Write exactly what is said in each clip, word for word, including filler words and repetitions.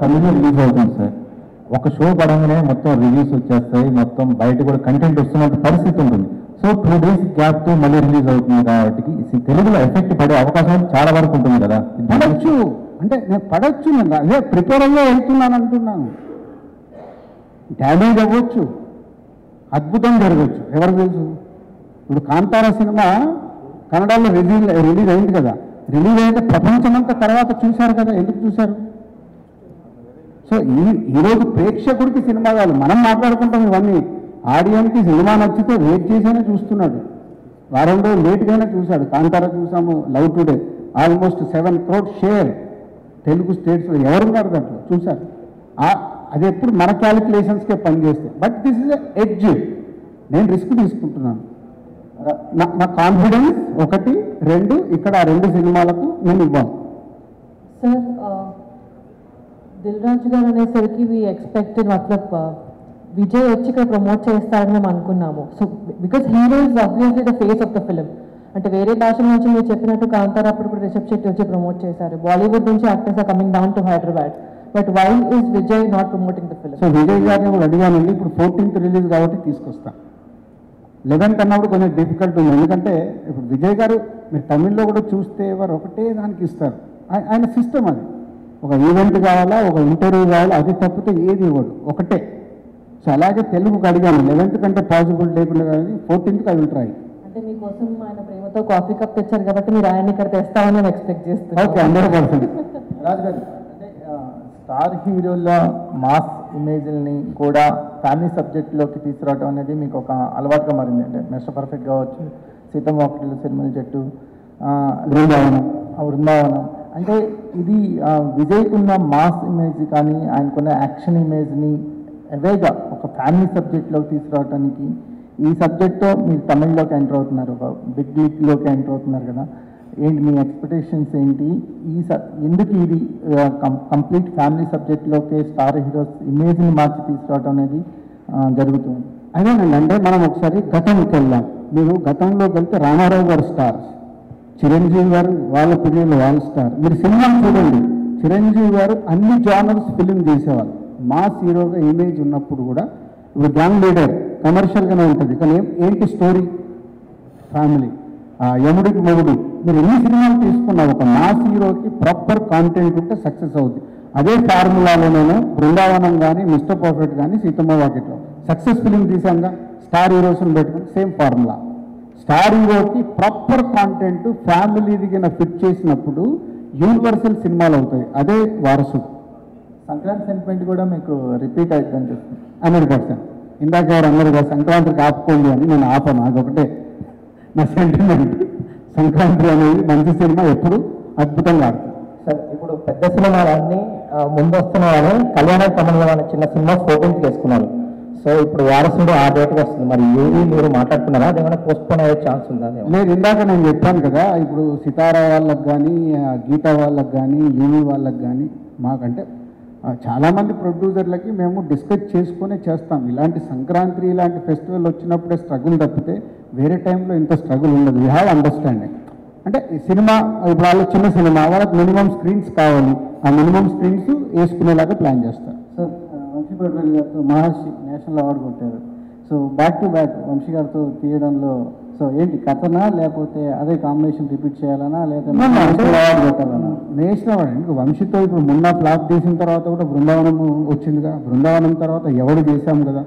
తమిళ release అవుతుంది sir. ఒక show పడంగానే మొత్తం రివ్యూస్ వచ్చేస్తాయి, మొత్తం బయట కూడా కంటెంట్ వస్తున్నట్టు పరిస్థితి ఉంటుంది. సో టూ డేస్ గ్యాప్ తో మళ్ళీ రిలీజ్ అవుతుంది కాబట్టి తెలుగులో ఎఫెక్ట్ పడే అవకాశం చాలా వరకు ఉంటుంది కదా. పడచ్చు అంటే నేను పడచ్చు, నేను అదే ప్రిపేర్గా వెళ్తున్నాను అంటున్నాను. డ్యామేజ్ అవ్వచ్చు, అద్భుతం జరగవచ్చు, ఎవరు తెలుసు. ఇప్పుడు కాంతారా సినిమా కన్నడలో రిలీజ్ రిలీజ్ అయింది కదా, రిలీజ్ అయితే ప్రపంచమంతా తర్వాత చూశారు కదా, ఎందుకు చూశారు? సో ఈ ఈరోజు ప్రేక్షకుడికి సినిమా కాదు, మనం మాట్లాడుకుంటాం ఇవన్నీ. ఆడియన్కి సినిమా నచ్చితే వెయిట్ చేసైనా చూస్తున్నాడు, వారం రోజులు లేట్గానే చూశాడు. కాంతారా చూసాము, love today almost seven crore share Telugu స్టేట్స్లో ఎవరున్నారు దాంట్లో చూశారు. అది ఎప్పుడు మన క్యాలిక్యులేషన్స్కే పనిచేస్తాయి. బట్ దిస్ ఈజ్ ఎడ్జ్, నేను రిస్క్ తీసుకుంటున్నాను. నా కాన్ఫిడెన్స్ ఒకటి, రెండు ఇక్కడ ఆ రెండు సినిమాలకు నేను ఇవ్వను సార్. దిల్ రాజు గారు అనేసరికి వి ఎక్స్పెక్టెడ్ మతలబ్ విజయ్ వచ్చి ఇక్కడ ప్రమోట్ చేస్తారని మేము అనుకున్నాము. So because hero is obviously the face of the film. అంటే వేరే భాషల నుంచి మీరు చెప్పినట్టు కాంతారా అప్పుడు కూడా రిషబ్ శెట్టి వచ్చి ప్రమోట్ చేశారు, బాలీవుడ్ నుంచి actors are coming down to Hyderabad. But why is Vijay not promoting the film? So Vijay గారిని కూడా అడిగానండి, ఇప్పుడు ఫోర్టీన్త్ రిలీజ్ కాబట్టి తీసుకొస్తా, లెవెన్త్ అన్నప్పుడు కొంచెం డిఫికల్ట్ ఉంది. ఎందుకంటే ఇప్పుడు విజయ్ గారు మీరు తమిళ్లో కూడా చూస్తే వారు ఒకటే దానికి ఇస్తారు, ఆయన సిస్టమ్ అది. ఒక ఈవెంట్ కావాలా, ఒక ఇంటర్వ్యూ కావాలా, అది తప్పితే ఏది ఇవ్వడు, ఒకటే. సో అలాగే తెలుగుకు అడిగాను, లెవెన్త్ కంటే పాసిబుల్ లేకుండా కానీ ఫోర్టీన్త్కి అది ఉంటాయి. అంటే మీకోసం ఆయన ప్రేమతో కాఫీ కప్ తెచ్చారు కాబట్టి మీరు ఆయన ఇక్కడ తెస్తామని ఎక్స్పెక్ట్ చేస్తారు. ఓకే, హండ్రెడ్ పర్సెంట్ రాజుగారు. అంటే స్టార్ హీరోల మాస్ ఇమేజ్ని కూడా ఫ్యామిలీ సబ్జెక్ట్లోకి తీసుకురావడం అనేది మీకు ఒక అలవాటుగా మారింది. అంటే మిస్టర్ పర్ఫెక్ట్ కావచ్చు, సీతమ్మ వాకిట్లో సిరిమల చెట్టు, బృందావనం బృందావనం అంటే ఇది విజయ్కున్న మాస్ ఇమేజ్ కానీ ఆయనకున్న యాక్షన్ ఇమేజ్ని అవేగా ఒక ఫ్యామిలీ సబ్జెక్ట్లోకి తీసుకురావడానికి ఈ సబ్జెక్ట్తో మీరు తమిళ్లోకి ఎంటర్ అవుతున్నారు, ఒక బిగ్ లీగ్లోకి ఎంటర్ అవుతున్నారు కదా. ఏంటి మీ ఎక్స్పెక్టేషన్స్ ఏంటి? ఈ స ఎందుకు ఇది కంప్లీట్ ఫ్యామిలీ సబ్జెక్ట్లోకి స్టార్ హీరోస్ ఇమేజ్ని మార్చి తీసుకురావడం అనేది జరుగుతుంది? అదేనండి, అంటే మనం ఒకసారి గతంలోకి వెళ్దాం. మీరు గతంలోకి వెళ్తే రామారావు గారు స్టార్, చిరంజీవి గారు వాళ్ళ పిల్లలు వాళ్ళ స్టార్. మీరు సినిమా చూడండి, చిరంజీవి గారు అన్ని జానర్స్ ఫిలిం చేసేవాళ్ళు. మాస్ హీరోగా ఇమేజ్ ఉన్నప్పుడు కూడా ఇప్పుడు గ్యాంగ్ లీడర్ కమర్షియల్గానే ఉంటుంది, కానీ ఏంటి స్టోరీ? ఫ్యామిలీ. యముడికి మొగుడు, మీరు ఎన్ని సినిమాలు తీసుకున్నా ఒక మాస్ హీరోకి ప్రాపర్ కాంటెంట్ ఉంటే సక్సెస్ అవుద్ది. అదే ఫార్ములాలోనే బృందావనం కానీ, మిస్టర్ పర్ఫెక్ట్ కానీ, సీతమ్మ వాకిట్లో సక్సెస్ ఫిలిం తీసాంగా. స్టార్ హీరోస్ని పెట్టుకుని సేమ్ ఫార్ములా, స్టార్ హీరోకి ప్రాపర్ కాంటెంట్ ఫ్యామిలీది కింద ఫిట్ చేసినప్పుడు యూనివర్సల్ సినిమాలు అవుతాయి. అదే వారసుడు. సంక్రాంతి సెంటిమెంట్ కూడా మీకు రిపీట్ అవుతుందని చెప్తుంది హండ్రెడ్ పర్సెంట్. ఇందాక వారు అందరూ కదా సంక్రాంతికి ఆపుకోండి అని, నేను ఆపను, అదొకటే నా సెంటిమెంట్. సంక్రాంతి అనేది మంచి సినిమా, ఎప్పుడు అద్భుతంగా ఆడుతుంది సార్. ఇప్పుడు పెద్ద సినిమాలన్నీ ముందు వస్తున్న వాళ్ళు కళ్యాణ సంబంధమైన చిన్న సినిమా ఫోకస్ చేసుకున్నారు. సో ఇప్పుడు వారసుడు ఆ డేట్గా వస్తుంది, మరి ఏది మీరు మాట్లాడుతున్నారా? అదేమైనా పోస్ట్పోన్ అయ్యే ఛాన్స్ ఉందా? నేను ఇందాక నేను చెప్పాను కదా, ఇప్పుడు సితారా వాళ్ళకి కానీ, గీత వాళ్ళకి కానీ, యూని వాళ్ళకి కానీ, మాకంటే చాలామంది ప్రొడ్యూసర్లకి మేము డిస్కస్ చేసుకునే చేస్తాం. ఇలాంటి సంక్రాంతి ఇలాంటి ఫెస్టివల్ వచ్చినప్పుడే స్ట్రగుల్ తప్పితే వేరే టైంలో ఇంత స్ట్రగుల్ ఉండదు. We have understanding. అంటే సినిమా ఇప్పుడు వాళ్ళు చిన్న సినిమా, వాళ్ళకి మినిమం స్క్రీన్స్ కావాలి, ఆ మినిమం స్క్రీన్స్ వేసుకునేలాగా ప్లాన్ చేస్తారు. సార్ వంశీ పటేల్ గారితో మహర్షి నేషనల్ అవార్డు కొట్టారు. So back to back Vamshi గారితో తీయడంలో సో ఏంటి కథనా, లేకపోతే అదే కాంబినేషన్ రిపీట్ చేయాలనా, లేకపోతే నేషనల్ అవార్డు కొట్టాలన్నా? నేషనల్ అవార్డు ఎందుకు? వంశీతో ఇప్పుడు మొన్న ఫ్లాప్ చేసిన తర్వాత కూడా బృందావనం వచ్చిందిగా, బృందావనం తర్వాత ఎవరు చేశాం కదా,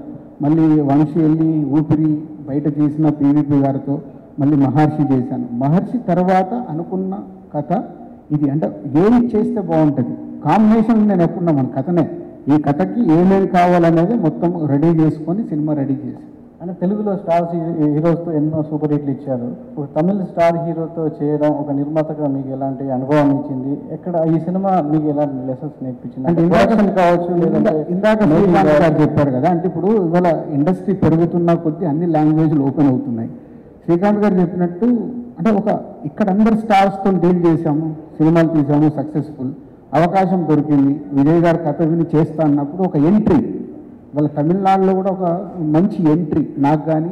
మళ్ళీ వంశీ వెళ్ళి ఊపిరి బయట చేసిన పీవీపీ గారితో, మళ్ళీ మహర్షి చేశాను. మహర్షి తర్వాత అనుకున్న కథ ఇది. అంటే ఏమి చేస్తే బాగుంటుంది కాంబినేషన్ నేను ఎప్పుడున్నా మన కథనే, ఈ కథకి ఏమేమి కావాలనేది మొత్తం రెడీ చేసుకొని సినిమా రెడీ చేసి. అంటే తెలుగులో స్టార్ హీరోస్తో ఎన్నో సూపర్ హిట్లు ఇచ్చారు, ఇప్పుడు తమిళ స్టార్ హీరోతో చేయడం ఒక నిర్మాతగా మీకు ఎలాంటి అనుభవం ఇచ్చింది? ఎక్కడ ఈ సినిమా మీకు ఎలాంటి లెసన్స్ నేర్పించింది? అంటే ఇంట్రాక్షన్ కావచ్చు, లేదంటే ఇందాక శ్రీకాంత్ చెప్పారు కదా, అంటే ఇప్పుడు ఇవాళ ఇండస్ట్రీ పెరుగుతున్న కొద్దీ అన్ని లాంగ్వేజ్లు ఓపెన్ అవుతున్నాయి. శ్రీకాంత్ గారు చెప్పినట్టు అంటే ఒక ఇక్కడ అందరు స్టార్స్తో డీల్ చేశాము, సినిమాలు తీసాము, సక్సెస్ఫుల్ అవకాశం దొరికింది. విజయ్ గారు కథ విని చేస్తా అన్నప్పుడు ఒక ఎంట్రీ, వాళ్ళ తమిళనాడులో కూడా ఒక మంచి ఎంట్రీ నాకు. కానీ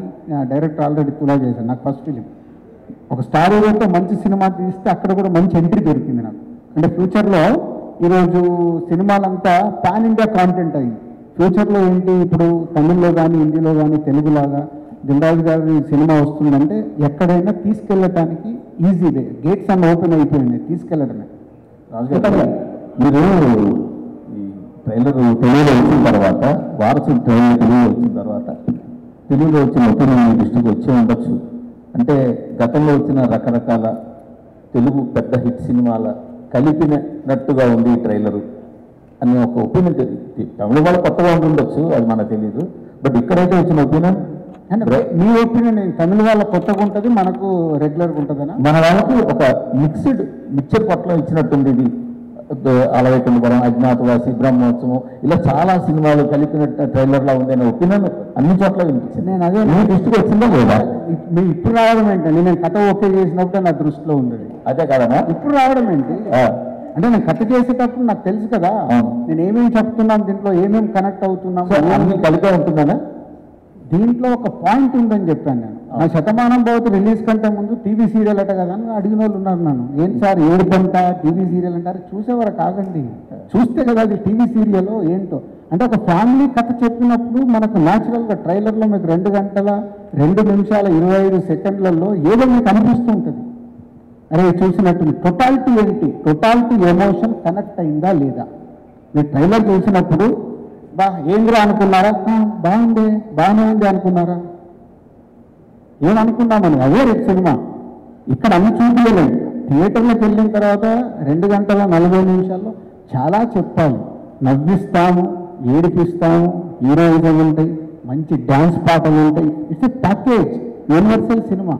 డైరెక్టర్ ఆల్రెడీ తులా చేశాను, నాకు ఫస్ట్ ఫిలిం ఒక స్టార్ హీరోతో మంచి సినిమా తీస్తే అక్కడ కూడా మంచి ఎంట్రీ దొరికింది నాకు. అంటే ఫ్యూచర్లో पैन इंडिया कांटेंट फ्यूचर में इपू तमिल हिंदी तेलुगुलागा जनराज गारी सिनेमा वस्तुंदंटे एक्कडैना तीसुकेल्लडानिकी ईजी वे गेट्स अन्न ओपन अयिपोयिंदि तीसुकेल्लडमे राजगारू मीरू ट्रैलर तेलुगुलो वच्चिन तर्वात वारसुडु ट्रैलर तेलुगुलो वच्चिन तर्वात तेलुगुलो वच्चिन ओपिनियन दृष्टिकि वच्चे उंडొచ్చు अंटे गतंलो वच्चिन रकरकाल तेलुगु पेद्द हिट सिनेमाल कलिपिनट्टुगा उंदि ई ट्रैलर अनि ओक ओपिनियन तमिळ वाळ्ळ कोत्तगा उंडొచ్చు अदि मनकु तेलियदु बट इक्कडैते वच्चिन ओपिनियन नी ओपीनियन तमिल वाल क्रोत मन को रेग्युलर उठदना मन वाले मिक्स्ड मिक्सर पटल इच्छी अलवे कुंभ अज्ञातवासी ब्रह्मोत्सव इला चाला सिनेमा कल ट्रैलर ओपीनियन अन्नी चोट विन इप्ड रावे कथ ओके ना दृष्टि अदे कदना इप्ड रावे అంటే నేను కట్ చేసేటప్పుడు నాకు తెలుసు కదా నేను ఏమేం చెప్తున్నాను దీంట్లో ఏమేం కనెక్ట్ అవుతున్నాను అన్ని కలిపే ఉంటుందనే దీంట్లో ఒక పాయింట్ ఉందని చెప్పాను నేను నా శతమానం భౌతి రిలీజ్ కంటే ముందు టీవీ సీరియల్ అట కదా అని అడిగినోళ్ళు ఉన్నారు నన్ను ఏం సార్ ఏడుపంట టీవీ సీరియల్ అంటారు చూసేవారు కాగండి చూస్తే కదా అది టీవీ సీరియల్ ఏంటో అంటే ఒక ఫ్యామిలీ కథ చెప్పినప్పుడు మనకు నేచురల్ గా ట్రైలర్ లో మీకు రెండు గంటల రెండు నిమిషాల ఇరవై ఐదు సెకండ్లలో ఏదో మీకు అనిపిస్తూ ఉంటుంది अरे चूसिनट्टु टोटालिटी एंटी टोटालिटी एमोशन कनेक्ट अयिंदा लेदा मीरु ट्रैलर चूसिनप्पुडु बा एंद्रा अनुकुन्नारा बागुंदे बाने उंदे अनुकुन्नारा एम अनुकुन्नामनि अदे रेक् सिनेमा इक्कड अन्नि चूपियले थियेटर लोकी वेल्लिन तर्वात రెండు గంటల నలభై నిమిషాల్లో चाला चेप्पाली नव्विस्तामु एडिपिस्तामु हीरोइजम उंटायि मंची डान्स पाटलु उंटायि it's a package universal cinema.